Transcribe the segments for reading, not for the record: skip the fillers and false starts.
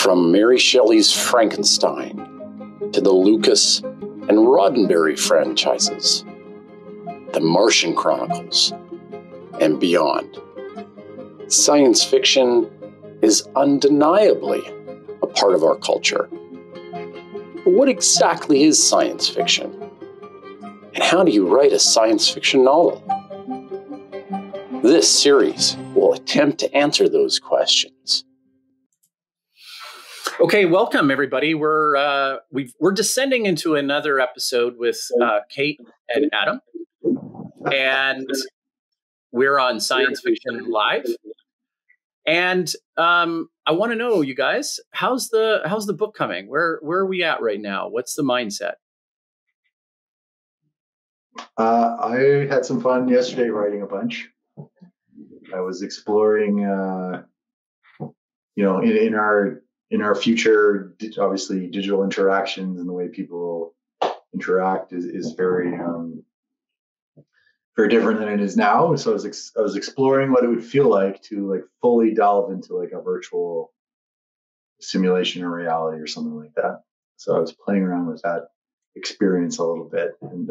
From Mary Shelley's Frankenstein to the Lucas and Roddenberry franchises, the Martian Chronicles, and beyond. Science fiction is undeniably a part of our culture. But what exactly is science fiction? And how do you write a science fiction novel? This series will attempt to answer those questions. Okay, welcome everybody. We're descending into another episode with Kate and Adam, and we're on Science Fiction Live. And I want to know, you guys, how's the book coming? Where are we at right now? What's the mindset? I had some fun yesterday writing a bunch. I was exploring, in our future, obviously digital interactions and the way people interact is very, very different than it is now. So I was exploring what it would feel like to fully delve into a virtual simulation or reality or something like that. So I was playing around with that experience a little bit, and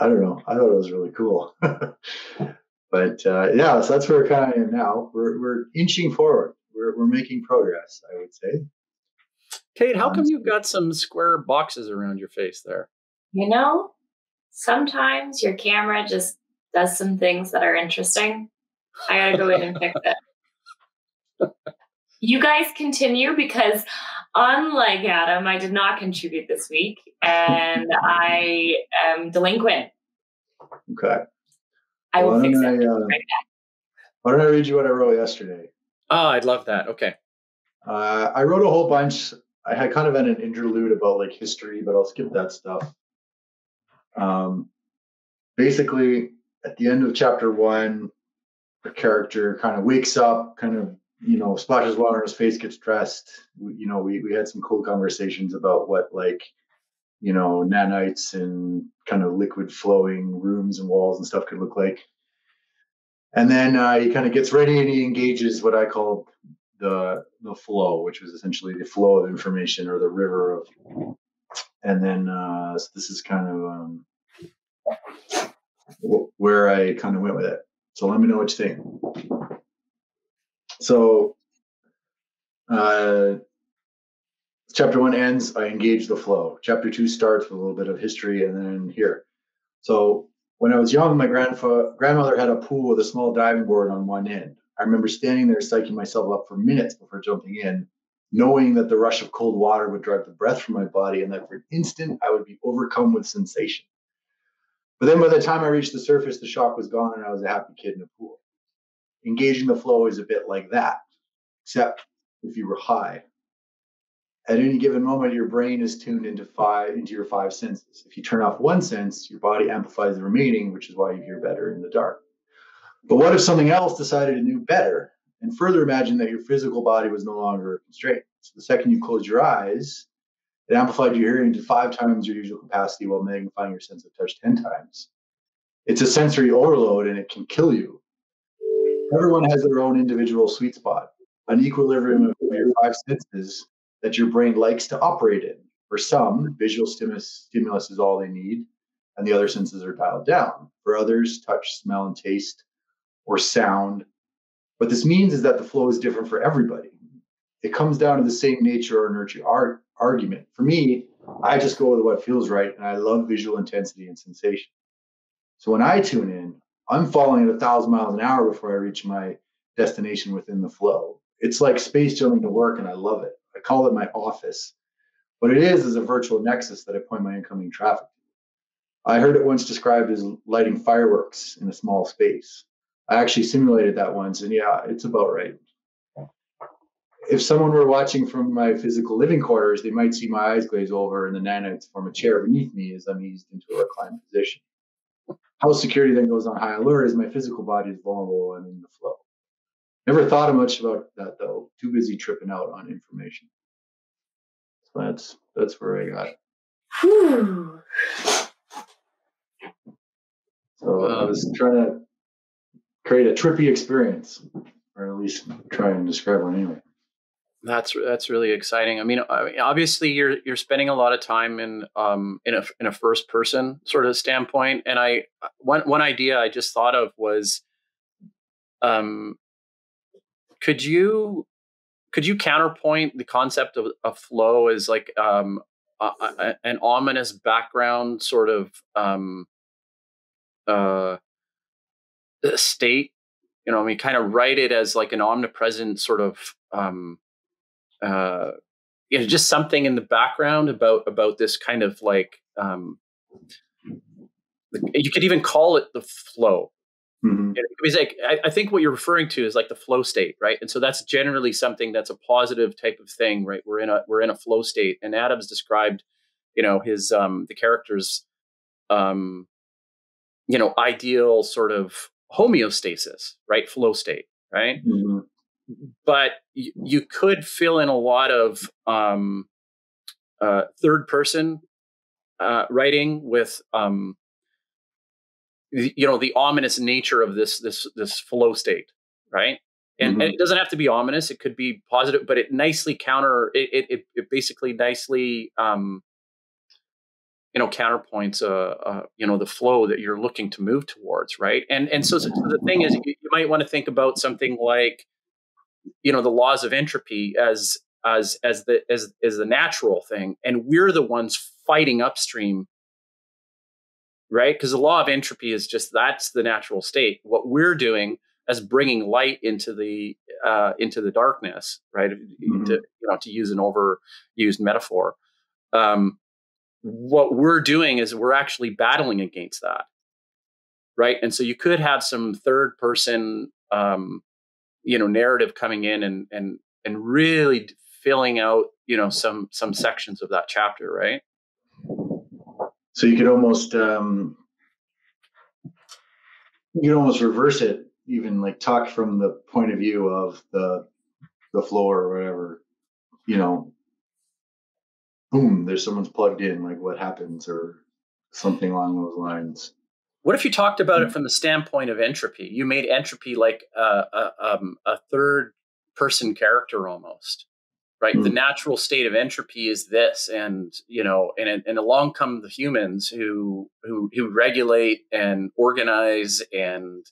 I don't know, I thought it was really cool. But yeah, so that's where we're kind of in now. We're inching forward. We're making progress, I would say. Kate, how come you've got some square boxes around your face there? You know, sometimes your camera just does some things that are interesting. I gotta go in and fix it. You guys continue, because unlike Adam, I did not contribute this week, and I am delinquent. Okay. I will fix it right back. Why don't I read you what I wrote yesterday? Oh, I'd love that. Okay. I wrote a whole bunch. I had kind of an interlude about history, but I'll skip that stuff. Basically, at the end of chapter one, the character kind of wakes up, splashes water on his face, gets dressed. We had some cool conversations about what, nanites and kind of liquid flowing rooms and walls and stuff could look like. And then he kind of gets ready and he engages what I call the flow, which was essentially the flow of information, or the river of. And then so this is kind of where I kind of went with it. So let me know what you think. So chapter one ends, I engage the flow. Chapter two starts with a little bit of history, and then here. So when I was young, my grandmother had a pool with a small diving board on one end. I remember standing there psyching myself up for minutes before jumping in, knowing that the rush of cold water would drive the breath from my body and that for an instant I would be overcome with sensation. But then by the time I reached the surface, the shock was gone and I was a happy kid in a pool. Engaging the flow is a bit like that, except if you were high. At any given moment, your brain is tuned into your five senses. If you turn off one sense, your body amplifies the remaining, which is why you hear better in the dark. But what if something else decided to do better? And further, imagine that your physical body was no longer a constraint. So the second you closed your eyes, it amplified your hearing to 5 times your usual capacity while magnifying your sense of touch 10 times. It's a sensory overload, and it can kill you. Everyone has their own individual sweet spot, an equilibrium of your 5 senses that your brain likes to operate in. For some, visual stimulus is all they need, and the other senses are dialed down. For others, touch, smell, and taste, or sound. What this means is that the flow is different for everybody. It comes down to the same nature or nurture argument. For me, I just go with what feels right, and I love visual intensity and sensation. So when I tune in, I'm falling at 1,000 miles an hour before I reach my destination within the flow. It's like space jumping to work, and I love it. I call it my office. What it is a virtual nexus that I point my incoming traffic to. I heard it once described as lighting fireworks in a small space. I actually simulated that once, and yeah, it's about right. If someone were watching from my physical living quarters, they might see my eyes glaze over and the nanites form a chair beneath me as I'm eased into a reclined position. House security then goes on high alert as my physical body is vulnerable and in the flow. Never thought much about that, though. Too busy tripping out on information. So that's where I got it. Whew. So I was trying to create a trippy experience, or at least try and describe one anyway. That's really exciting. I mean, obviously you're spending a lot of time in a first person sort of standpoint. And one idea I just thought of was, could you counterpoint the concept of a flow as like an ominous background sort of state? You know, I mean, kind of write it as like an omnipresent sort of you know, just something in the background about this kind of like you could even call it the flow. Mm-hmm. It's like, I think what you're referring to is like the flow state, right? And so that's generally something that's a positive type of thing, right? We're in a flow state. And Adam's described, you know, his the character's you know, ideal sort of homeostasis, right? Flow state, right? Mm-hmm. But you could fill in a lot of third person writing with you know, the ominous nature of this flow state, right? And, mm-hmm. and it doesn't have to be ominous. It could be positive, but it nicely you know, counterpoints, you know, the flow that you're looking to move towards. Right. And so the thing is, you might want to think about something like, you know, the laws of entropy as the natural thing. And we're the ones fighting upstream, right? Because the law of entropy is just, that's the natural state. What we're doing is bringing light into the darkness, right? Mm-hmm. To use an overused metaphor. What we're doing is we're actually battling against that, right? And so you could have some third person, you know, narrative coming in and really filling out, you know, some sections of that chapter, right? So you could almost reverse it, even like talk from the point of view of the floor or whatever, you know, boom, there's someone's plugged in, like what happens or something along those lines. What if you talked about it from the standpoint of entropy? You made entropy like a third person character almost. Right. Mm-hmm. The natural state of entropy is this. And, you know, and along come the humans who regulate and organize and,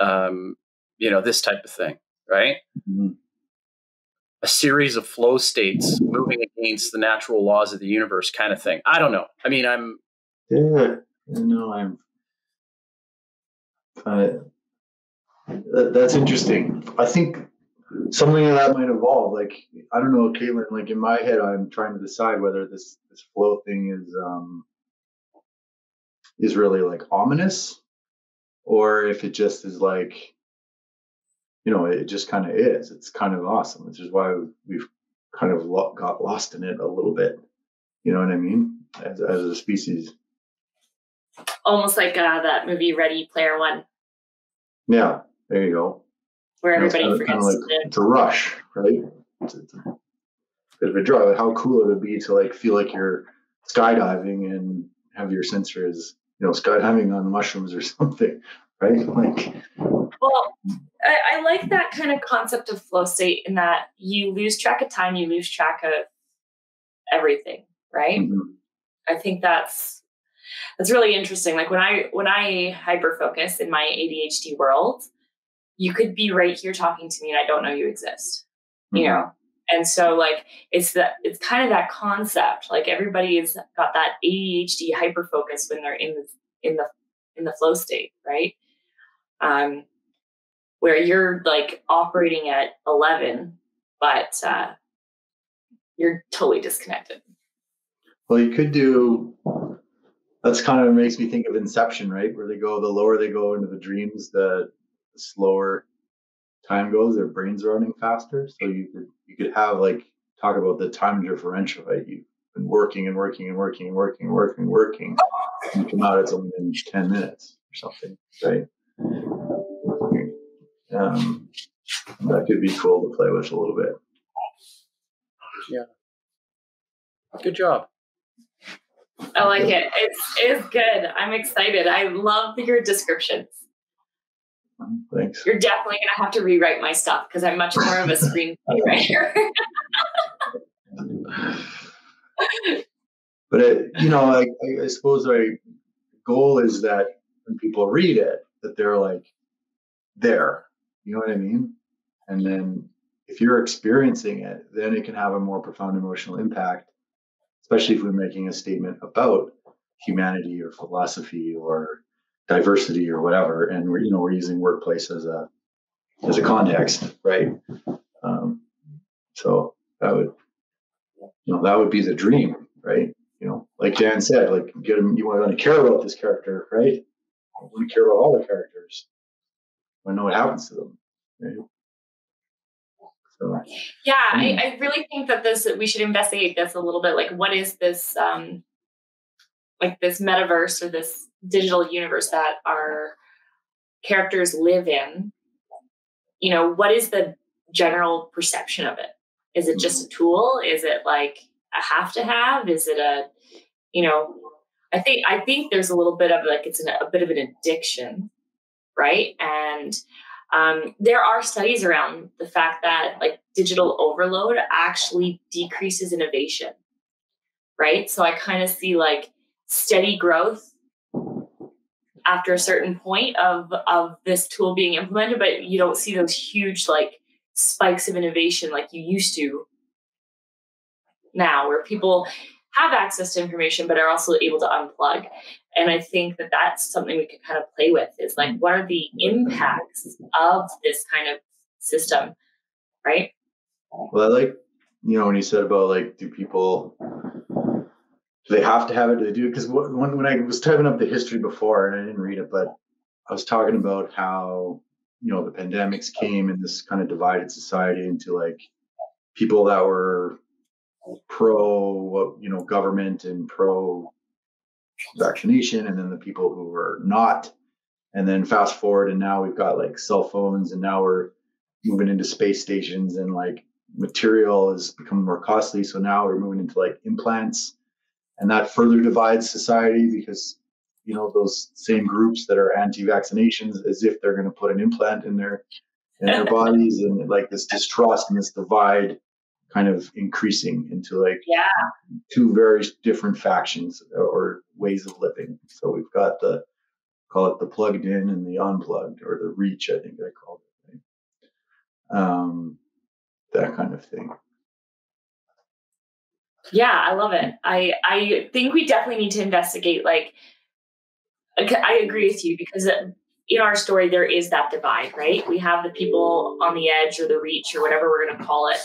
you know, this type of thing. Right. Mm-hmm. A series of flow states moving against the natural laws of the universe kind of thing. I don't know. I mean, that's interesting. I think something like that might evolve. Like, I don't know, Caitlin, like in my head, I'm trying to decide whether this flow thing is really like ominous, or if it just is like, you know, it just kind of is. It's kind of awesome, which is why we've kind of got lost in it a little bit. You know what I mean? As a species. Almost like that movie Ready Player One. Yeah, there you go. Where everybody forgets like, it's a rush, right? It's a bit of a drive. How cool it would be to like feel like you're skydiving and have your sensors, you know, skydiving on mushrooms or something, right? Like, well, I like that kind of concept of flow state in that you lose track of time, you lose track of everything, right? Mm-hmm. I think that's really interesting. Like when I hyper focus in my ADHD world, you could be right here talking to me and I don't know you exist, you know? And so like, it's kind of that concept, like everybody has got that ADHD hyper focus when they're in the flow state. Right. Where you're like operating at 11, but, you're totally disconnected. Well, you could do, that's kind of makes me think of Inception, right? Where they go, the lower they go into the dreams, the slower time goes, their brains are running faster. So you could have like talk about the time differential, right? You've been working. You come out, it's only been 10 minutes or something, right? That could be cool to play with a little bit. Yeah. Good job. I like it. It's good. I'm excited. I love your descriptions. Thanks. You're definitely going to have to rewrite my stuff because I'm much more of a screenplay writer. But it, you know, I suppose my goal is that when people read it, that they're like there, you know what I mean? And then if you're experiencing it, then it can have a more profound emotional impact, especially if we're making a statement about humanity or philosophy or diversity or whatever. And we're, you know, we're using workplace as a context, right? So that would, you know, that would be the dream, right? You know, like Dan said, like get him, you want to care about this character, right? You want to care about all the characters. You want to know what happens to them, right? Yeah, I really think that we should investigate this a little bit. Like, what is this, like this metaverse or this digital universe that our characters live in? You know, what is the general perception of it? Is it just a tool? Is it like a have to have? Is it a, you know, I think there's a little bit of like, it's a bit of an addiction, right? And there are studies around the fact that like digital overload actually decreases innovation, right? So I kind of see like steady growth after a certain point of this tool being implemented, but you don't see those huge like spikes of innovation like you used to now, where people have access to information, but are also able to unplug. And I think that that's something we could kind of play with is like, what are the impacts of this kind of system, right? Well, I like, you know, when you said about like, do they have to have it? Do they do it? Because when I was typing up the history before, and I didn't read it, but I was talking about how, you know, the pandemics came and this kind of divided society into like people that were pro, you know, government and pro vaccination, and then the people who were not. And then fast forward, and now we've got like cell phones, and now we're moving into space stations, and like material has become more costly. So now we're moving into like implants, and that further divides society because, you know, those same groups that are anti-vaccinations, as if they're going to put an implant in their bodies, and like this distrust and this divide kind of increasing into like two very different factions or ways of living. So we've got the, call it the plugged in and the unplugged, or the reach, I think I called it. Right? That kind of thing. Yeah, I love it. I think we definitely need to investigate, like, I agree with you, because in our story, there is that divide, right? We have the people on the edge or the reach or whatever we're going to call it.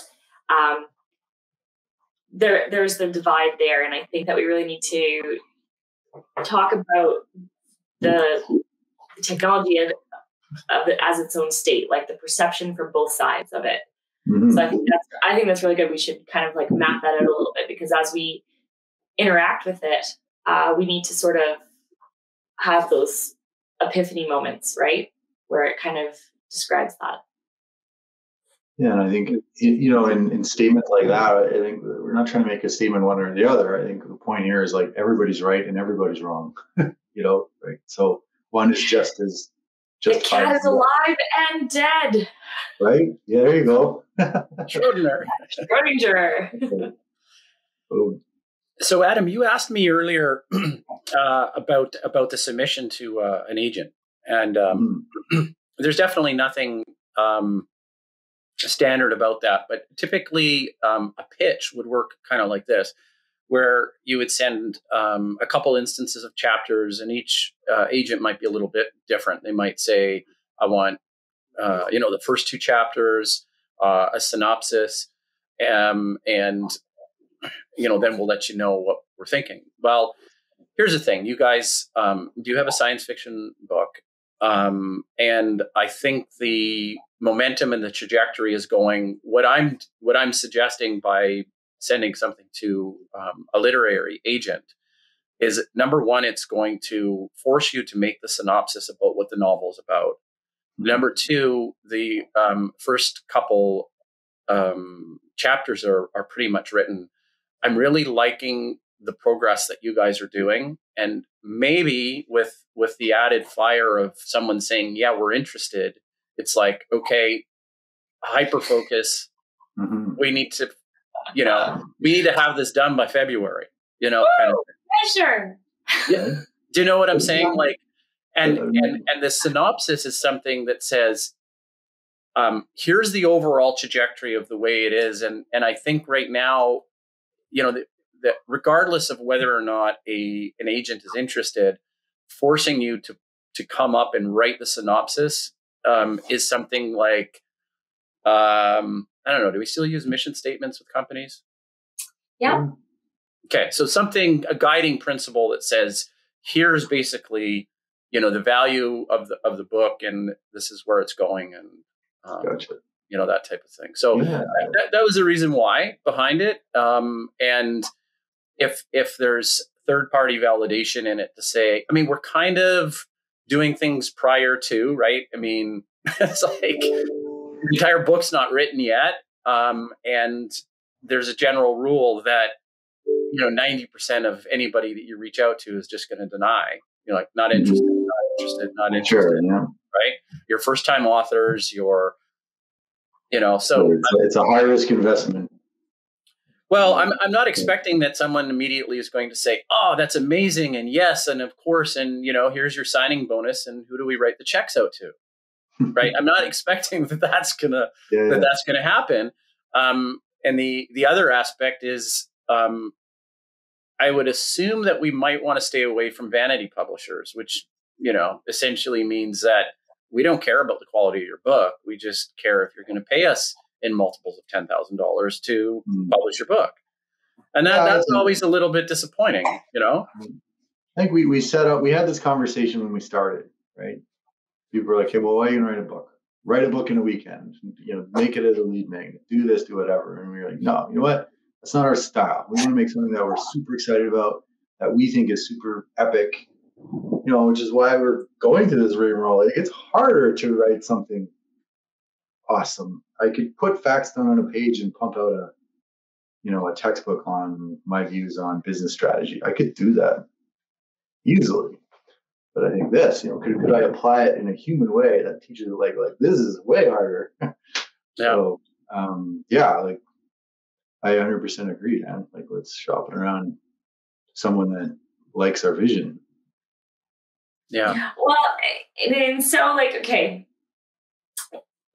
There's the divide there. And I think that we really need to talk about the technology of it as its own state, like the perception from both sides of it. Mm-hmm. So I think that's really good. We should kind of like map that out a little bit, because as we interact with it, we need to sort of have those epiphany moments, right? Where it kind of describes that. Yeah, and I think, you know, in statements like that, I think we're not trying to make a statement one or the other. I think the point here is like everybody's right and everybody's wrong, you know, right? So one is just as just. The cat is alive and dead. Right? Yeah, there you go. Schrodinger. Boom. So, Adam, you asked me earlier about the submission to an agent, and there's definitely nothing. Standard about that, but typically a pitch would work kind of like this, where you would send a couple instances of chapters, and each agent might be a little bit different. They might say, I want you know, the first two chapters, a synopsis, and you know, then we'll let you know what we're thinking. Well, here's the thing, you guys do have a science fiction book, and I think the momentum and the trajectory is going, what I'm suggesting by sending something to a literary agent is, number one, it's going to force you to make the synopsis about what the novel is about. Number two, the first couple chapters are pretty much written. I'm really liking the progress that you guys are doing, and maybe with the added fire of someone saying, yeah, we're interested. It's like, okay, hyper focus. Mm-hmm. We need to, you know, we need to have this done by February, you know. Ooh, kind of thing. Pressure. Yeah. Do you know what I'm saying? Like, and the synopsis is something that says, here's the overall trajectory of the way it is. And I think right now, you know, that regardless of whether or not an agent is interested, forcing you to come up and write the synopsis is something like, I don't know, do we still use mission statements with companies? Yeah. Okay. So something, a guiding principle that says, here's basically, you know, the value of the book, and this is where it's going, and, gotcha. You know, that type of thing. So yeah. that was the reason why behind it. And if there's third party validation in it to say, I mean, we're kind of doing things prior to, right? I mean, it's like the entire book's not written yet. And there's a general rule that, you know, 90% of anybody that you reach out to is just going to deny. You're like, not interested, not interested, not interested. Sure, yeah. Right? Your first time authors, your, you know, so it's a high risk investment. Well, I'm not expecting that someone immediately is going to say, oh, that's amazing. And yes. And of course, and you know, here's your signing bonus. And who do we write the checks out to? Right. I'm not expecting that that's going to happen. And the other aspect is, I would assume that we might want to stay away from vanity publishers, which, you know, essentially means that we don't care about the quality of your book. We just care if you're going to pay us in multiples of $10,000 to publish your book. And that's always a little bit disappointing, you know? I think we had this conversation when we started, right? People were like, hey, well, why are you going to write a book? Write a book in a weekend, you know, make it as a lead magnet, do this, do whatever. And we were like, no, you know what? That's not our style. We want to make something that we're super excited about, that we think is super epic, you know, which is why we're going through this rigmarole. Like, it's harder to write something awesome. I could put facts down on a page and pump out a, you know, a textbook on my views on business strategy. I could do that easily. But I think this, you know, could I apply it in a human way that teaches it like this is way harder. Yeah. So, like I 100% agree, man. Like, let's shop it around someone that likes our vision. Yeah. Well, and so like, okay,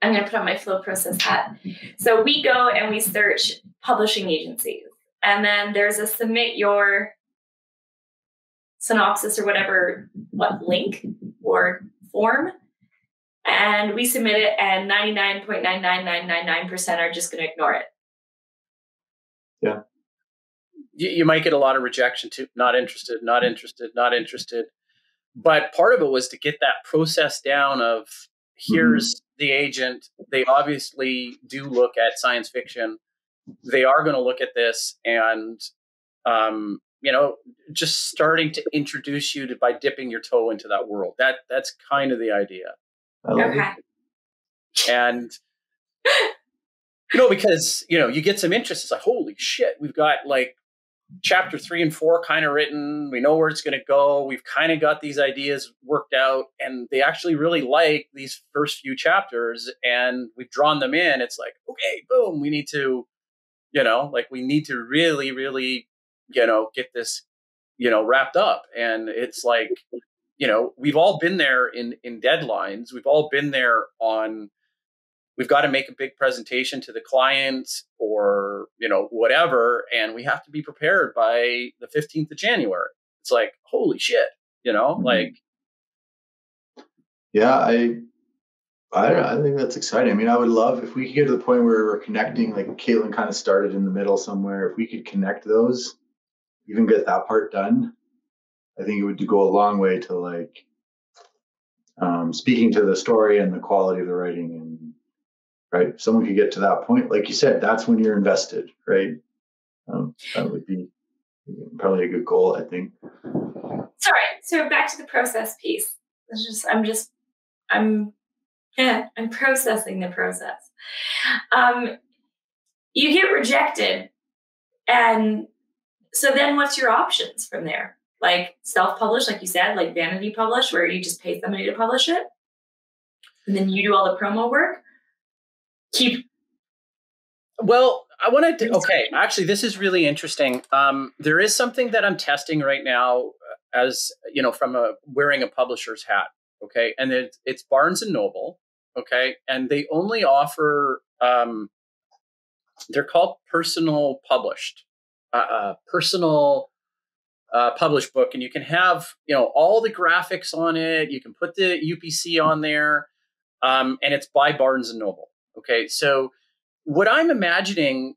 I'm going to put on my flow process hat. So we go and we search publishing agencies, and then there's a submit your synopsis or whatever, what link or form. And we submit it, and 99.99999% are just going to ignore it. Yeah. You might get a lot of rejection too. Not interested, not interested, not interested. But part of it was to get that process down of here's the agent. They obviously do look at science fiction. They are going to look at this, and, you know, just starting to introduce you to by dipping your toe into that world. That's kind of the idea. Okay. And, you know, because, you know, you get some interest. It's like, holy shit, we've got like chapter 3 and 4 kind of written. We know where it's going to go. We've kind of got these ideas worked out, and they actually really like these first few chapters, and we've drawn them in. It's like, okay, boom, we need to, you know, like we need to really, really, you know, get this, you know, wrapped up. And it's like, you know, we've all been there in deadlines. We've all been there on, we've got to make a big presentation to the client or, you know, whatever. And we have to be prepared by the 15th of January. It's like, holy shit, you know, like. Yeah, I don't know. I think that's exciting. I mean, I would love if we could get to the point where we're connecting, like Caitlin kind of started in the middle somewhere. If we could connect those, even get that part done, I think it would go a long way to like speaking to the story and the quality of the writing and, right? Someone could get to that point. Like you said, that's when you're invested, right? That would be probably a good goal, I think. All right. So back to the process piece. It's just, I'm processing the process. You get rejected. And so then what's your options from there? Like self-publish, like you said, like vanity publish, where you just pay somebody to publish it. And then you do all the promo work. Well, I want to, okay, actually, this is really interesting. There is something that I'm testing right now as, you know, from a wearing a publisher's hat. Okay. And it's Barnes and Noble. Okay. And they only offer, they're called personal published, published book. And you can have, you know, all the graphics on it. You can put the UPC on there. And it's by Barnes and Noble. Okay. So what I'm imagining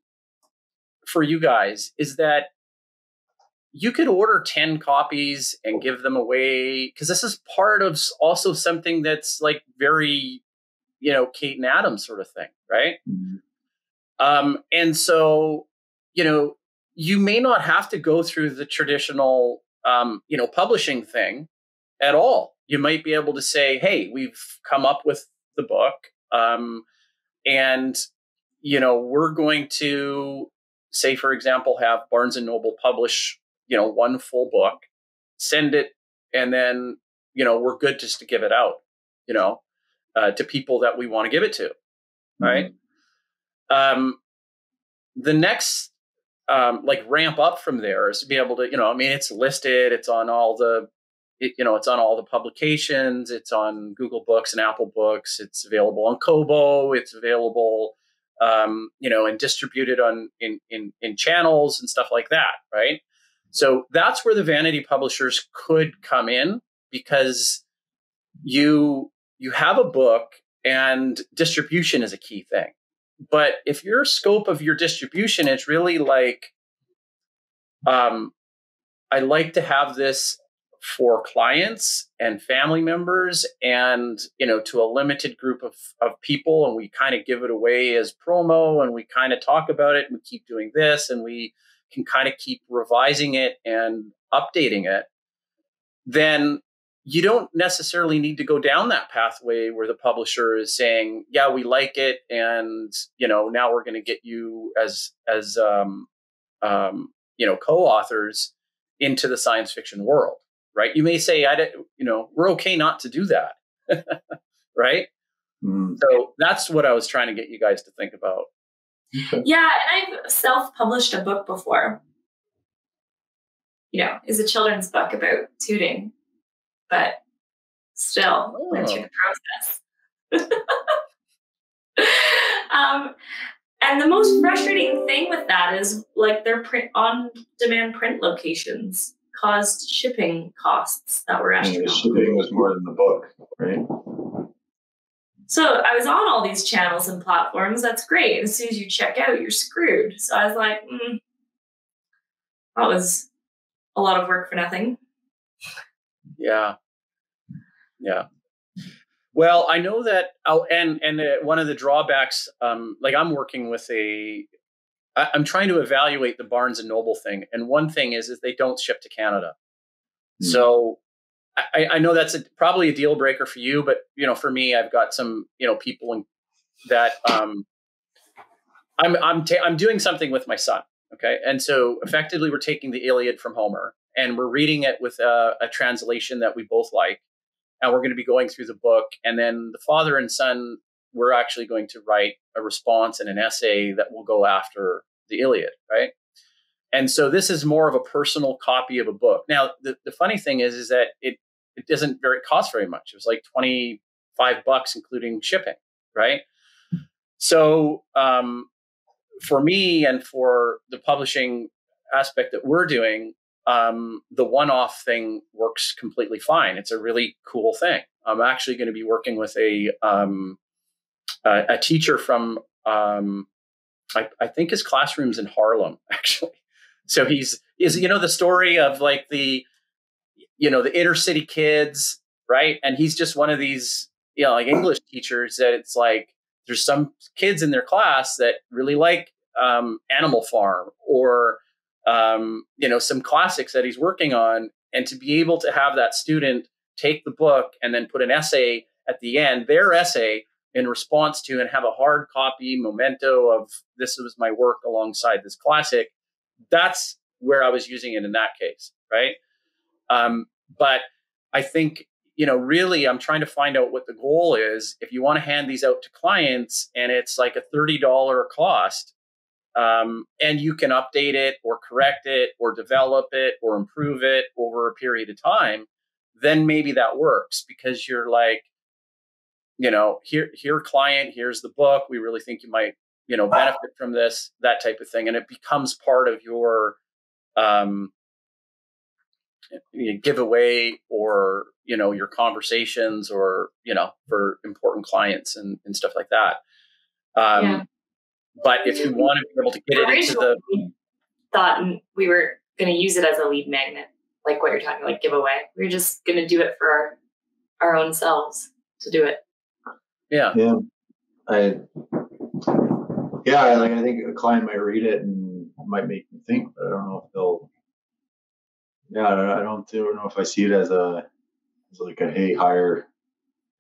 for you guys is that you could order 10 copies and give them away, because this is part of also something that's like very, you know, Kate and Adam sort of thing, right? Mm-hmm. And so, you know, you may not have to go through the traditional, you know, publishing thing at all. You might be able to say, hey, we've come up with the book, and, you know, we're going to say, for example, have Barnes and Noble publish, you know, one full book, send it, and then, you know, we're good just to give it out, you know, to people that we want to give it to. Right. Mm-hmm. The next, like ramp up from there is to be able to, you know, I mean, it's listed, it's on all the, it's on all the publications, it's on Google Books and Apple Books, it's available on Kobo, it's available, you know, and distributed on in channels and stuff like that, right? So that's where the vanity publishers could come in, because you have a book and distribution is a key thing. But if your scope of your distribution is really like, I like to have this for clients and family members and, you know, to a limited group of people, and we kind of give it away as promo, and we kind of talk about it, and we keep doing this, and we can kind of keep revising it and updating it, then you don't necessarily need to go down that pathway where the publisher is saying, yeah, we like it, and, you know, now we're going to get you as you know, co-authors into the science fiction world. Right. You may say, you know, we're okay not to do that. Right. Mm. So that's what I was trying to get you guys to think about. Yeah. And I've self-published a book before, you know, it's a children's book about tooting, but still went through the process. And the most frustrating thing with that is like their on-demand print locations caused shipping costs that were astronomical. Shipping was more than the book, right? So I was on all these channels and platforms. That's great. As soon as you check out, you're screwed. So I was like, that was a lot of work for nothing. Yeah. Yeah. Well, I know that, one of the drawbacks, like I'm working with I'm trying to evaluate the Barnes and Noble thing. And one thing is they don't ship to Canada. Mm-hmm. So I know that's probably a deal breaker for you, but, you know, for me, I've got some, you know, people that I'm doing something with my son. Okay. And so effectively we're taking the Iliad from Homer and we're reading it with a translation that we both like. And we're going to be going through the book, and then the father and son, we're actually going to write a response and an essay that will go after the Iliad, right? And so this is more of a personal copy of a book. Now, the funny thing is that it doesn't cost very much. It was like $25, including shipping, right? So for me and for the publishing aspect that we're doing, the one-off thing works completely fine. It's a really cool thing. I'm actually going to be working with a teacher from, I think his classroom's in Harlem, actually. So you know, the story of like the inner city kids, right? And he's just one of these, you know, like English teachers that it's like, there's some kids in their class that really like, Animal Farm or, you know, some classics that he's working on. And to be able to have that student take the book and then put an essay at the end, their essay, in response to, and have a hard copy memento of, this was my work alongside this classic. That's where I was using it in that case, right? But I think, you know, really, I'm trying to find out what the goal is. If you want to hand these out to clients and it's like a $30 cost, And you can update it or correct it or develop it or improve it over a period of time, then maybe that works, because you're like, you know, here client, here's the book. We really think you might, you know, benefit from this, that type of thing. And it becomes part of your giveaway or, you know, your conversations or, you know, for important clients and stuff like that. Yeah. But if you want to be able to get it into the... We thought we were going to use it as a lead magnet, like what you're talking about, like giveaway. We were just going to do it for our own selves to do it. Yeah. Yeah. I think a client might read it and it might make them think, but I don't know if they'll... Yeah, I don't know if I see it as like a hey, hire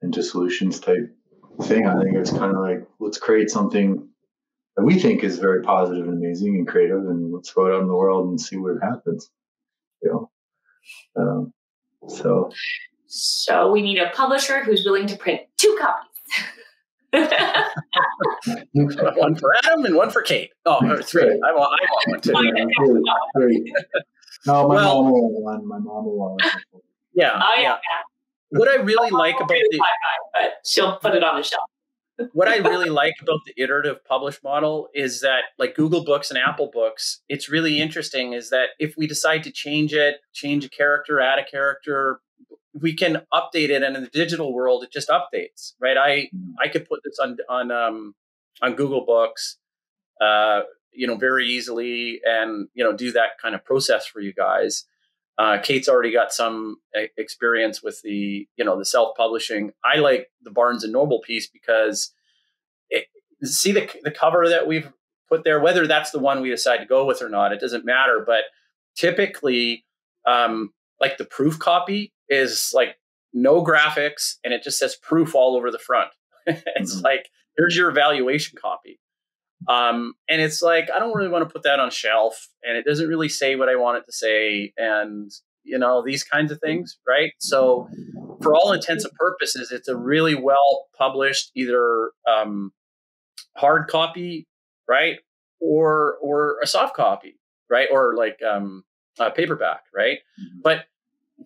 into solutions type thing. I think it's kind of like, let's create something that we think is very positive and amazing and creative, and let's throw it out in the world and see what happens. You know, so we need a publisher who's willing to print 2 copies. One for Adam and one for Kate. Oh, or 3. Right. I want one too. Three. No, my mom will. Yeah. Oh, yeah. What I really like about the... But she'll put it on the shelf. What I really like about the iterative publish model is that, like Google Books and Apple Books, it's really interesting is that if we decide to change a character, add a character, we can update it. And in the digital world, it just updates, right? I could put this on Google Books, you know, very easily and, you know, do that kind of process for you guys. Kate's already got some experience with the, you know, the self-publishing. I like the Barnes and Noble piece because the cover that we've put there, whether that's the one we decide to go with or not, it doesn't matter. But typically, like the proof copy is like no graphics and it just says proof all over the front. It's like, here's your evaluation copy. And it's like, I don't really want to put that on shelf and it doesn't really say what I want it to say. And, you know, these kinds of things. Right. So for all intents and purposes, it's a really well published, either, hard copy, right. Or a soft copy, right. Or like, a paperback. Right. Mm-hmm. But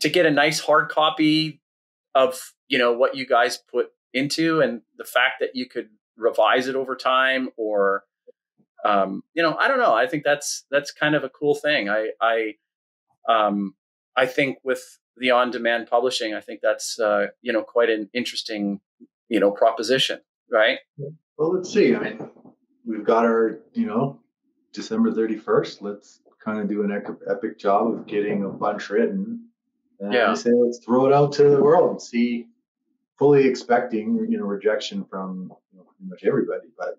to get a nice hard copy of, you know, what you guys put into, and the fact that you could revise it over time or, you know, I don't know. I think that's kind of a cool thing. I think with the on-demand publishing, I think that's, you know, quite an interesting, you know, proposition, right? Well, let's see. I mean, we've got our, you know, December 31st. Let's kind of do an epic job of getting a bunch written. And yeah. I say, let's throw it out to the world and see, fully expecting, you know, rejection from, you know, pretty much everybody, but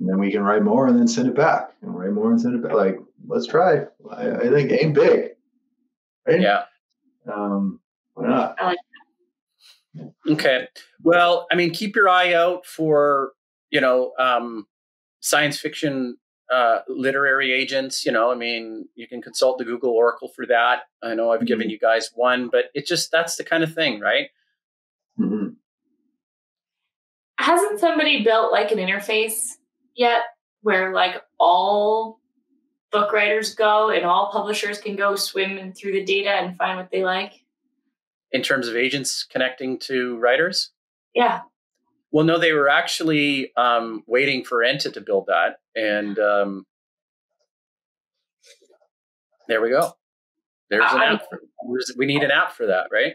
then we can write more and then send it back and write more and send it back. Like, let's try. I think aim big. Right? Yeah. Why not? I like that. Okay. Well, I mean, keep your eye out for, you know, science fiction literary agents. You know, I mean, you can consult the Google Oracle for that. I know I've given you guys one, but it just, that's the kind of thing, right? Mm-hmm. Hasn't somebody built like an interface yet where like all book writers go and all publishers can go swim through the data and find what they like? In terms of agents connecting to writers? Yeah. Well, no, they were actually waiting for Enta to build that. And there we go. There's an app. We need an app for that, right?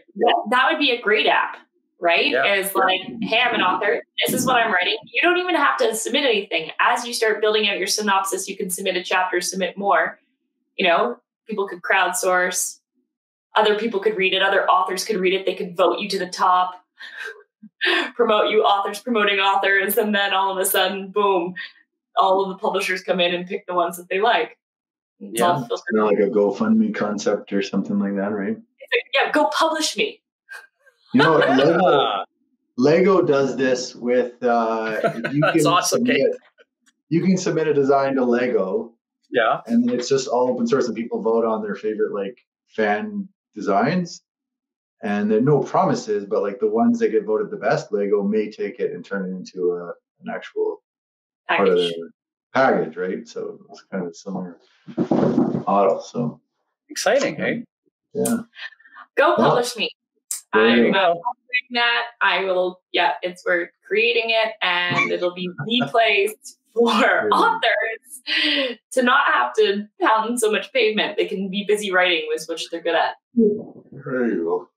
That would be a great app. Right? Yeah. Is like, hey, I'm an author. This is what I'm writing. You don't even have to submit anything. As you start building out your synopsis, you can submit a chapter, submit more. You know, people could crowdsource. Other people could read it. Other authors could read it. They could vote you to the top, promote you, authors promoting authors. And then all of a sudden, boom, all of the publishers come in and pick the ones that they like. It's kind of like a GoFundMe concept or something like that, right? Like, yeah, go publish me. You know, Lego does this with, you can awesome, submit, you can submit a design to Lego. Yeah. And it's just all open source and people vote on their favorite, like, fan designs. And there are no promises, but like the ones that get voted the best, Lego may take it and turn it into an actual package. Part of their package, right? So it was kind of similar model. So exciting, right? Yeah. Go publish me. I'm doing that. I will. Yeah, we're creating it, and it'll be the place for authors to not have to pound so much pavement. They can be busy writing, which they're good at. Very well.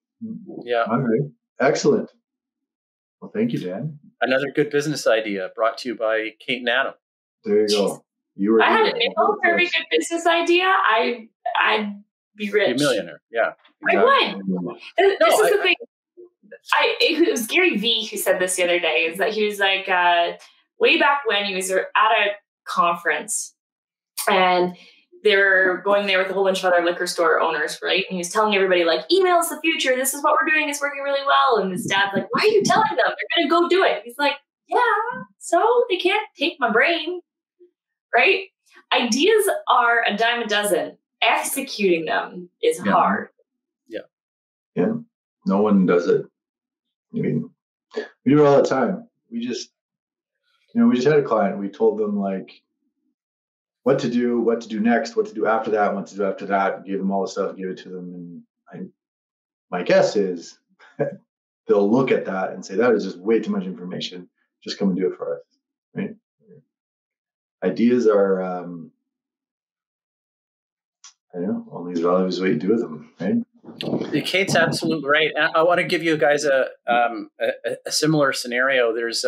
Yeah. All right. Excellent. Well, thank you, Dan. Another good business idea brought to you by Kate and Adam. There you go. I had a very good business idea. I'd be rich. You're a millionaire. Yeah. Exactly. I would. This is the thing. It was Gary Vee who said this the other day, is that he was like, way back when he was at a conference and they were going there with a whole bunch of other liquor store owners, right? And he was telling everybody, like, email is the future. This is what we're doing. It's working really well. And his dad's like, why are you telling them? They're going to go do it. He's like, yeah, so they can't take my brain, right? Ideas are a dime a dozen. Executing them is hard. Yeah. Yeah. No one does it. I mean, we do it all the time. We just had a client. We told them, like, what to do next, what to do after that, gave them all the stuff, gave it to them. And my guess is they'll look at that and say, that is just way too much information. Just come and do it for us. Right? Ideas are, only as valuable as what you do with them. Right? Kate's absolutely right. I want to give you guys a similar scenario. There's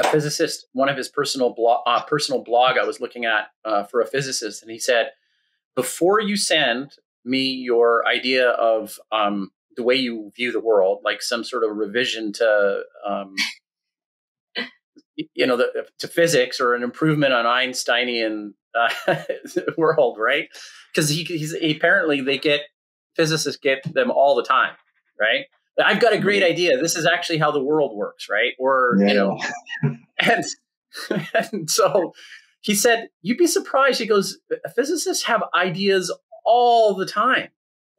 a physicist, one of his personal blog I was looking at for a physicist, and he said, before you send me your idea of the way you view the world, like some sort of revision to, to physics or an improvement on Einsteinian world, right? Because he apparently physicists get them all the time, right? I've got a great idea. This is actually how the world works, right? Or, and so he said, you'd be surprised. He goes, physicists have ideas all the time.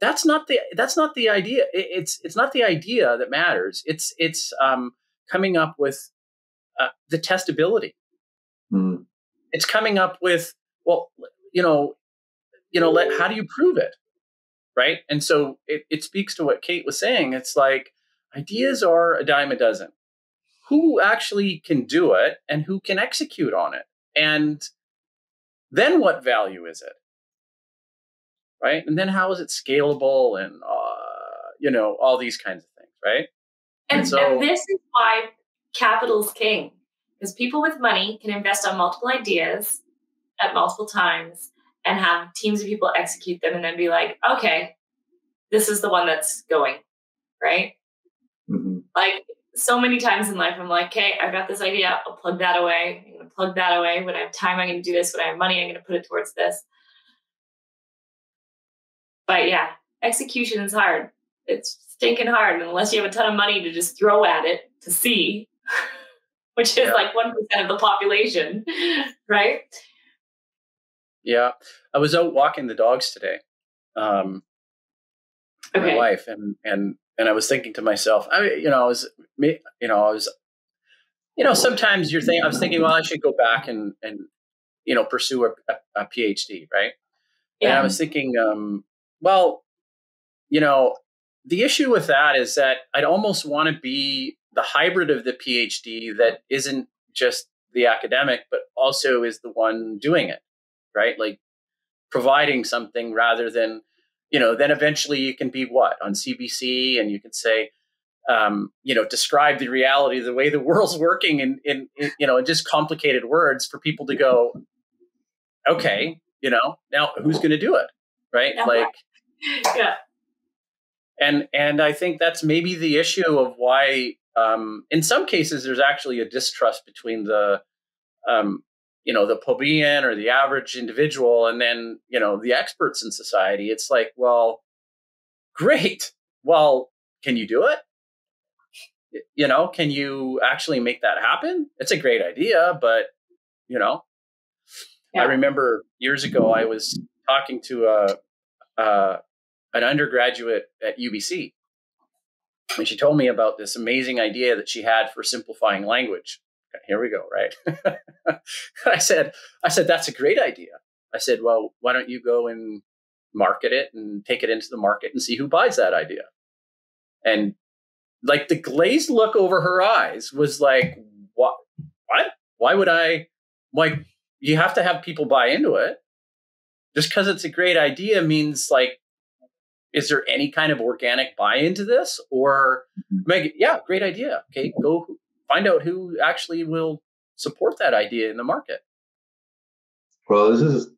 That's not the idea. It's not the idea that matters. It's coming up with the testability. Mm. It's coming up with, how do you prove it? Right. And so it speaks to what Kate was saying. It's like ideas are a dime a dozen. Who actually can do it and who can execute on it? And then what value is it? Right. And then how is it scalable and, all these kinds of things. Right. And this is why capital's king, because people with money can invest on multiple ideas at multiple times and have teams of people execute them and then be like, okay, this is the one that's going, right? Mm-hmm. Like so many times in life, I'm like, okay, I've got this idea. I'll plug that away. I'm going to plug that away. When I have time, I'm going to do this. When I have money, I'm going to put it towards this. But yeah, execution is hard. It's stinking hard unless you have a ton of money to just throw at it to see, which is like 1% of the population, right? Yeah. I was out walking the dogs today, my wife, and I was thinking to myself, sometimes I was thinking, well, I should go back and pursue a PhD. Right. Yeah. And I was thinking, the issue with that is that I'd almost want to be the hybrid of the PhD that isn't just the academic, but also is the one doing it. Right? Like providing something rather than, then eventually you can be on CBC and you can say, describe the reality, the way the world's working in just complicated words for people to go, okay, now who's going to do it? Right. Yeah. Like, yeah. And I think that's maybe the issue of why, in some cases there's actually a distrust between the, the plebeian or the average individual, and then, the experts in society. It's like, well, great. Well, can you do it? Can you actually make that happen? It's a great idea, but, I remember years ago, I was talking to an undergraduate at UBC, and she told me about this amazing idea that she had for simplifying language. here we go, right? I said, that's a great idea. I said, well, why don't you go and market it and take it into the market and see who buys that idea? And like the glazed look over her eyes was like, what? Why would I? Like, you have to have people buy into it. Just because it's a great idea means like, is there any kind of organic buy into this? Or Meg, yeah, great idea. Okay, go find out who actually will support that idea in the market. Well, this is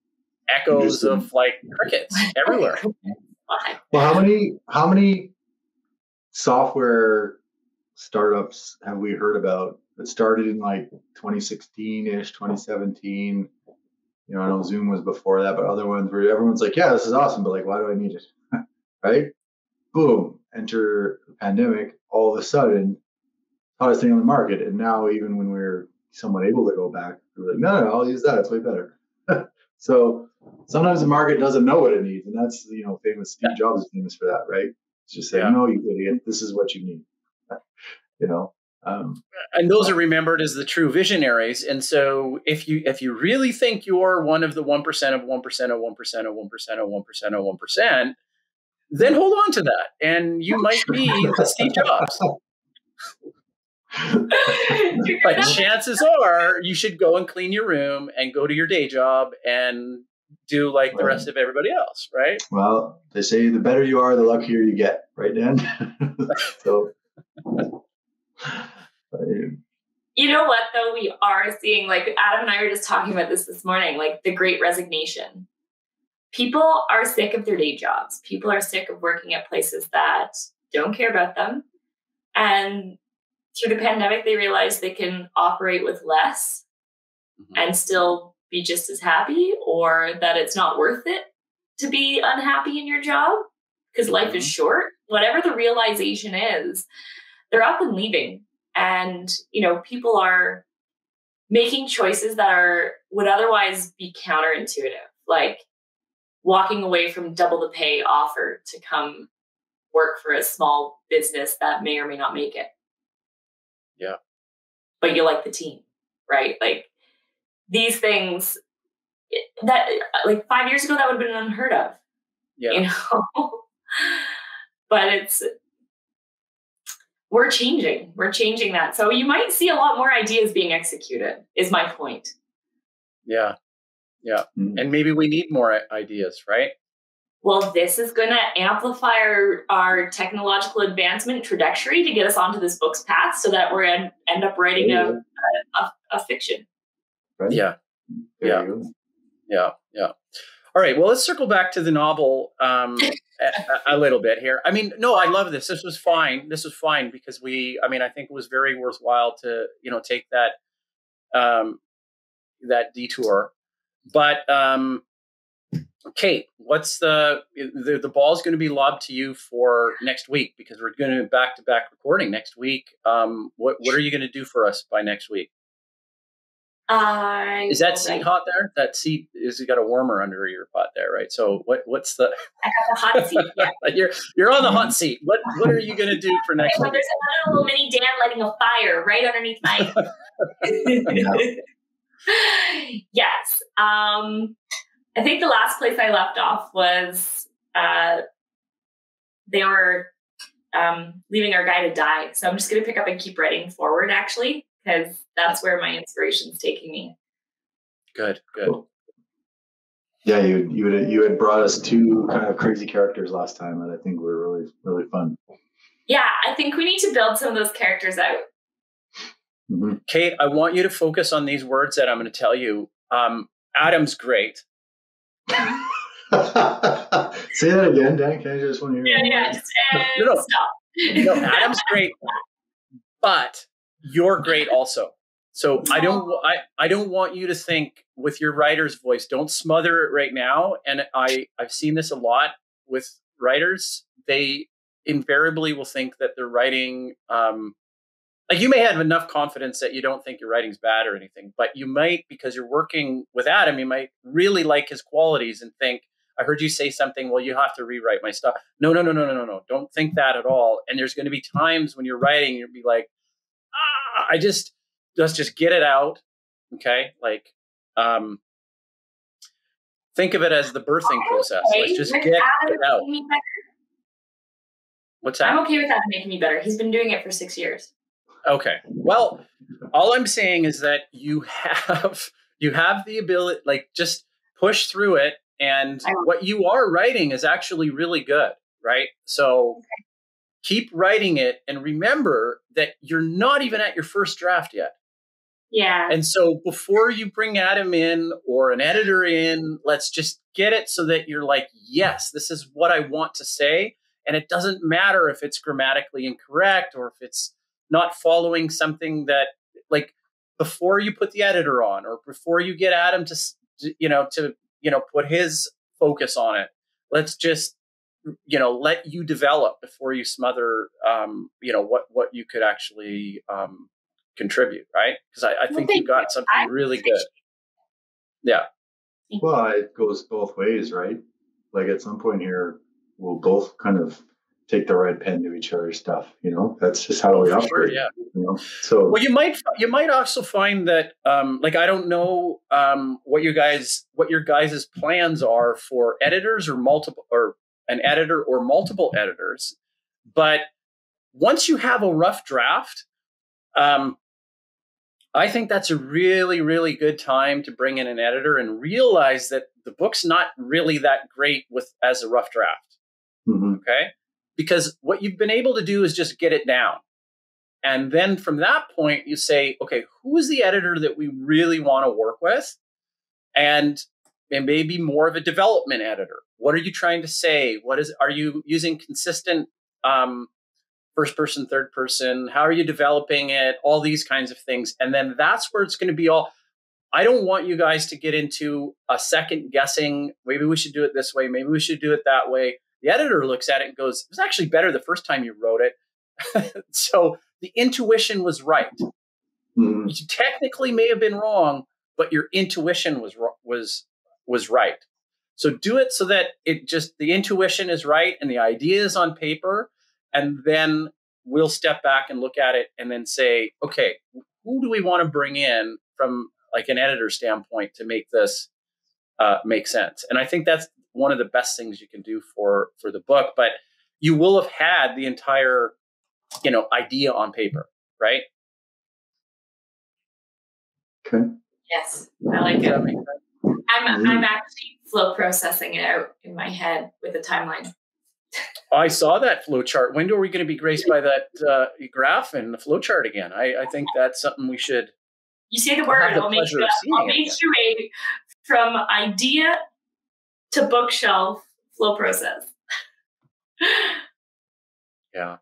echoes of like crickets everywhere. Well, how many software startups have we heard about that started in like 2016-ish, 2017? You know, I know Zoom was before that, but other ones where everyone's like, yeah, this is awesome, but like, why do I need it? Right? Boom, enter the pandemic, all of a sudden, hottest thing on the market. And now even when we're somewhat able to go back, we're like, no, I'll use that. It's way better. So sometimes the market doesn't know what it needs. And that's, you know, famous. Steve Jobs is famous for that, right? It's just saying, no, you idiot, this is what you need. You know? And those are remembered as the true visionaries. And so if you really think you're one of the 1% of 1% of 1% of 1% of 1% of 1% of 1%, then hold on to that. And you might be the Steve Jobs. But chances are you should go and clean your room and go to your day job and do like the rest of everybody else, right? Well, they say the better you are, the luckier you get, right, Dan? So, you know what, though? We are seeing, like, Adam and I were just talking about this morning, like the Great Resignation. People are sick of their day jobs. People are sick of working at places that don't care about them. And through the pandemic, they realized they can operate with less and still be just as happy, or that it's not worth it to be unhappy in your job because life is short. Whatever the realization is, they're up and leaving. And, you know, people are making choices that would otherwise be counterintuitive, like walking away from double the pay offer to come work for a small business that may or may not make it. Yeah. But you like the team, right? Like these things that like 5 years ago, that would have been unheard of, you know, but we're changing that. So you might see a lot more ideas being executed is my point. Yeah. Yeah. Mm-hmm. And maybe we need more ideas, right? Well, this is going to amplify our technological advancement trajectory to get us onto this book's path so that we're end up writing a fiction. Right? Yeah. Yeah. Yeah. Yeah. All right. Well, let's circle back to the novel a little bit here. I mean, no, I love this. This was fine. This was fine because I think it was very worthwhile to, you know, take that detour. But, Kate, what's the ball's going to be lobbed to you for next week because we're going to back-to-back recording next week. What are you going to do for us by next week? Is that seat hot there? That seat you got a warmer under your pot there, right? So what's the? I got the hot seat. Yeah. You're on the hot seat. What are you going to do for next week? There's another little mini Dan lighting a fire right underneath my. Yes. I think the last place I left off was they were leaving our guy to die. So I'm just going to pick up and keep writing forward, actually, because that's where my inspiration's taking me. Good. Cool. Yeah, you had brought us two kind of crazy characters last time that I think were really, really fun. Yeah, I think we need to build some of those characters out. Mm-hmm. Kate, I want you to focus on these words that I'm going to tell you. Adam's great. Say that again, Dan. Can I just want to hear? Yeah. No. Adam's great, but you're great also. So I don't want you to think with your writer's voice. Don't smother it right now. And I've seen this a lot with writers. They invariably will think that they're writing. Like you may have enough confidence that you don't think your writing's bad or anything, but you might, because you're working with Adam, you might really like his qualities and think, I heard you say something, well, you have to rewrite my stuff. No. Don't think that at all. And there's going to be times when you're writing, you'll be like, I just, let's just get it out. Okay. Like, think of it as the birthing process. Okay. Let's just get it out. What's that? I'm okay with that making me better. He's been doing it for 6 years. Okay. Well, all I'm saying is that you have the ability, like, just push through it. And what you are writing is actually really good, right? So keep writing it, and remember that you're not even at your first draft yet. Yeah. And so before you bring Adam in or an editor in, let's just get it so that you're like, yes, this is what I want to say. And it doesn't matter if it's grammatically incorrect or if it's not following something that, like, before you put the editor on or before you get Adam to put his focus on it, let's just, let you develop before you smother, what you could actually contribute, right? Because I think you got something really good. Yeah. Well, it goes both ways, right? Like, at some point here, we'll both kind of take the red pen to each other's stuff. That's just how we operate. Sure, yeah. So, well, you might also find that, I don't know what your guys' plans are for editors or multiple editors. But once you have a rough draft, I think that's a really, really good time to bring in an editor and realize that the book's not really that great as a rough draft. Mm-hmm. Okay. Because what you've been able to do is just get it down. And then from that point, you say, okay, who is the editor that we really want to work with? And maybe more of a development editor. What are you trying to say? Are you using consistent first person, third person? How are you developing it? All these kinds of things. And then that's where it's going to be all. I don't want you guys to get into a second guessing. Maybe we should do it this way. Maybe we should do it that way. The editor looks at it and goes, it was actually better the first time you wrote it. So the intuition was right. Mm-hmm. You technically may have been wrong, but your intuition was right. So do it so that the intuition is right and the idea is on paper. And then we'll step back and look at it and then say, okay, who do we want to bring in from like an editor standpoint to make this make sense? And I think that's one of the best things you can do for the book, but you will have had the entire, idea on paper, right? Okay. Yes, I like it. I'm actually flow processing it out in my head with a timeline. I saw that flow chart. When are we going to be graced by that graph and the flow chart again? I think that's something we should. You say the word. I'll make sure from idea to bookshelf flow process. Yeah.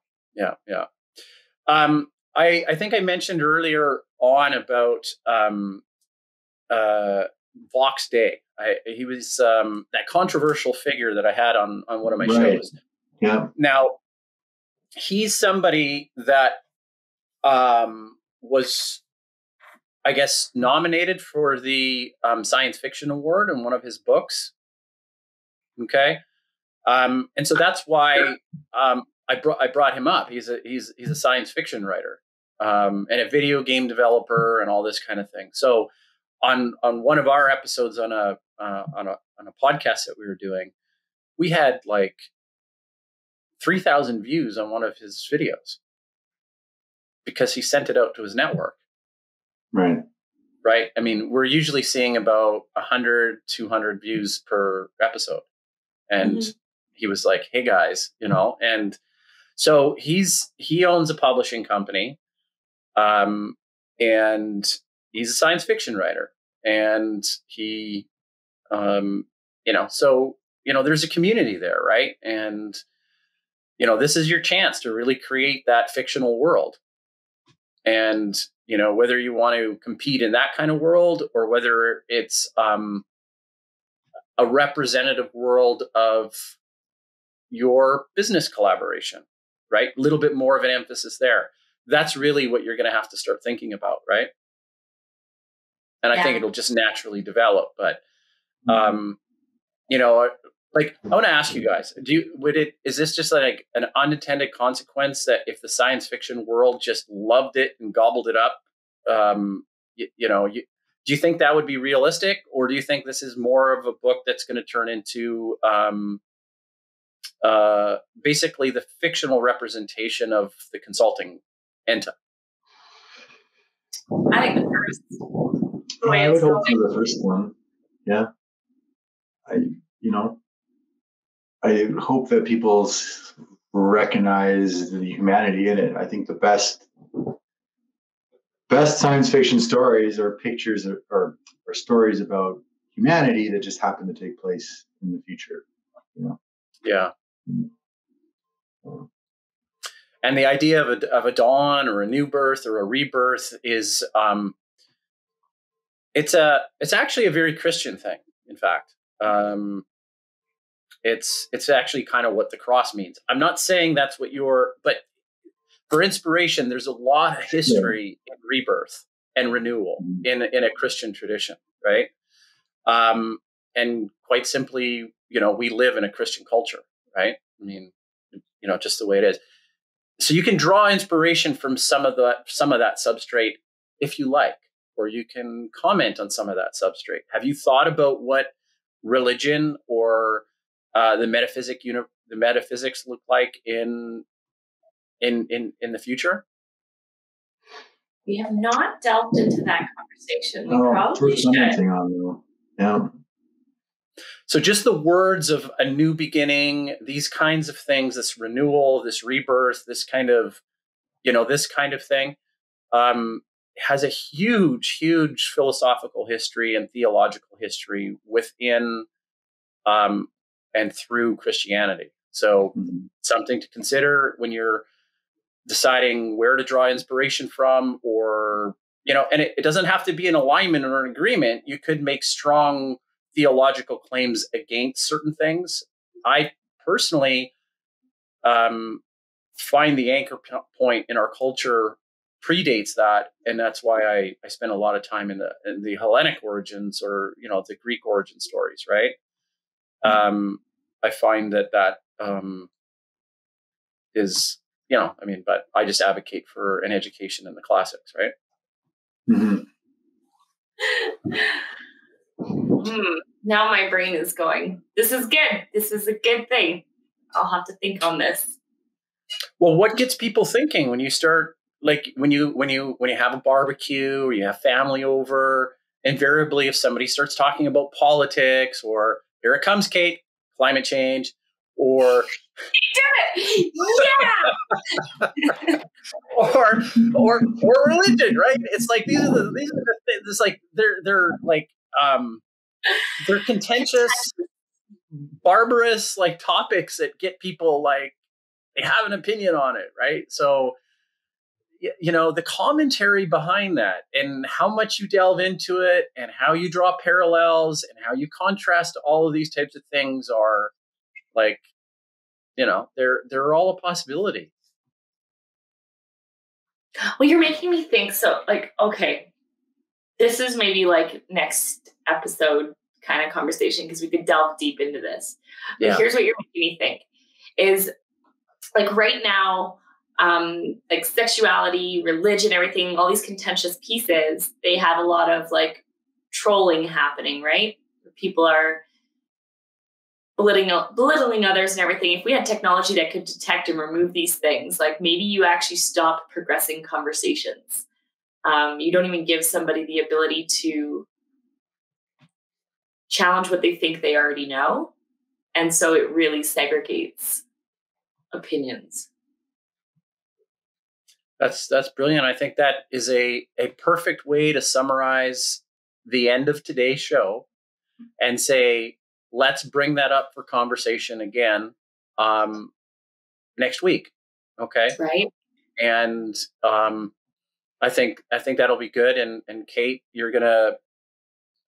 I think I mentioned earlier on about Vox Day. He was that controversial figure that I had on one of my shows. Yeah. Now, he's somebody that was, I guess, nominated for the Science Fiction Award in one of his books. Okay. And so that's why I brought him up. He's a science fiction writer and a video game developer and all this kind of thing. So on one of our episodes on a podcast that we were doing, we had like 3,000 views on one of his videos because he sent it out to his network. Right. I mean, we're usually seeing about 100, 200 views per episode. And mm-hmm. He was like, hey guys, and so he owns a publishing company. And he's a science fiction writer, and he, there's a community there. Right. And, this is your chance to really create that fictional world. And, whether you want to compete in that kind of world or whether it's a representative world of your business collaboration, right? A little bit more of an emphasis there. That's really what you're going to have to start thinking about, right? And I think it'll just naturally develop. But, I want to ask you guys, is this just like an unintended consequence that if the science fiction world just loved it and gobbled it up, do you think that would be realistic, or do you think this is more of a book that's going to turn into basically the fictional representation of the consulting enta? I think the first. I would hope for the first one. Yeah, I hope that people recognize the humanity in it. I think the best science fiction stories are pictures or stories about humanity that just happen to take place in the future. Yeah. And the idea of a dawn or a new birth or a rebirth is it's actually a very Christian thing. In fact, it's actually kind of what the cross means. I'm not saying that's what but for inspiration, there's a lot of history in rebirth and renewal in a Christian tradition, right? And quite simply, we live in a Christian culture, right? I mean, just the way it is. So you can draw inspiration from some of that substrate if you like, or you can comment on some of that substrate. Have you thought about what religion or the metaphysics look like in the future? We have not delved into that conversation. We probably should. Yeah. So just the words of a new beginning, these kinds of things, this renewal, this rebirth, this kind of thing, has a huge, huge philosophical history and theological history within and through Christianity. So something to consider when you're deciding where to draw inspiration from, or, and it doesn't have to be an alignment or an agreement. You could make strong theological claims against certain things. I personally find the anchor point in our culture predates that, and that's why I spend a lot of time in the Hellenic origins, or the Greek origin stories, right? I find that is but I just advocate for an education in the classics, right? Now my brain is going, this is good. This is a good thing. I'll have to think on this. Well, what gets people thinking when you start, like when you have a barbecue or you have family over, invariably if somebody starts talking about politics, or here it comes, Kate, climate change, or you did it, yeah, or religion, right? It's like these are the like they're like they're contentious, barbarous like topics that get people, like, they have an opinion on it, right? So the commentary behind that, and how much you delve into it, and how you draw parallels, and how you contrast all of these types of things are like, they're all a possibility. Well, you're making me think. So, like, okay, this is maybe like next episode kind of conversation, because we could delve deep into this. Yeah. But here's what you're making me think is, like, right now, like sexuality, religion, everything, all these contentious pieces, they have a lot of like trolling happening, right? People are belittling others and everything. If we had technology that could detect and remove these things, like maybe you actually stop progressing conversations. You don't even give somebody the ability to challenge what they think they already know. And so it really segregates opinions. That's brilliant. I think that is a perfect way to summarize the end of today's show and say, let's bring that up for conversation again next week. Okay. Right. And I think that'll be good. And Kate, you're going to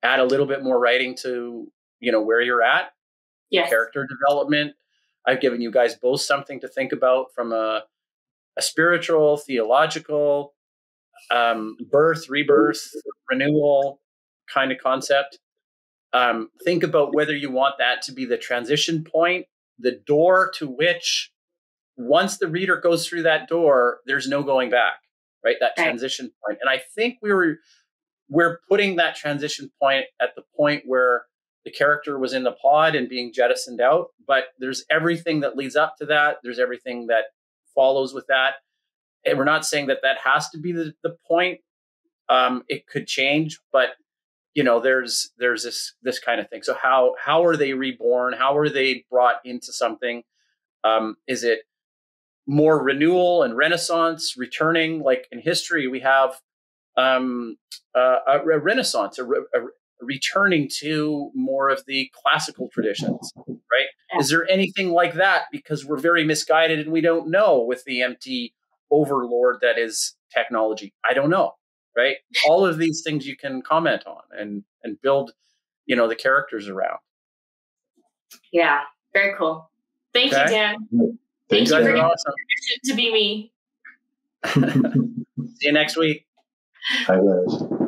add a little bit more writing to, where you're at. Yes. Character development. I've given you guys both something to think about from a spiritual, theological, birth, rebirth, renewal kind of concept. Think about whether you want that to be the transition point, the door to which, once the reader goes through that door, there's no going back, right? That transition point. And I think we're putting that transition point at the point where the character was in the pod and being jettisoned out, but there's everything that leads up to that. There's everything that follows with that. And we're not saying that that has to be the point. It could change, but you know, there's this kind of thing. So how are they reborn? How are they brought into something? Is it more renewal and renaissance, returning? Like in history, we have a renaissance, a returning to more of the classical traditions, right? Yeah. Is there anything like that? Because we're very misguided and we don't know with the empty overlord that is technology. I don't know, right? All of these things you can comment on and build, you know, the characters around. Yeah, very cool. Thank you, Dan. Thank you for giving permission to be me. See you next week. Hi guys.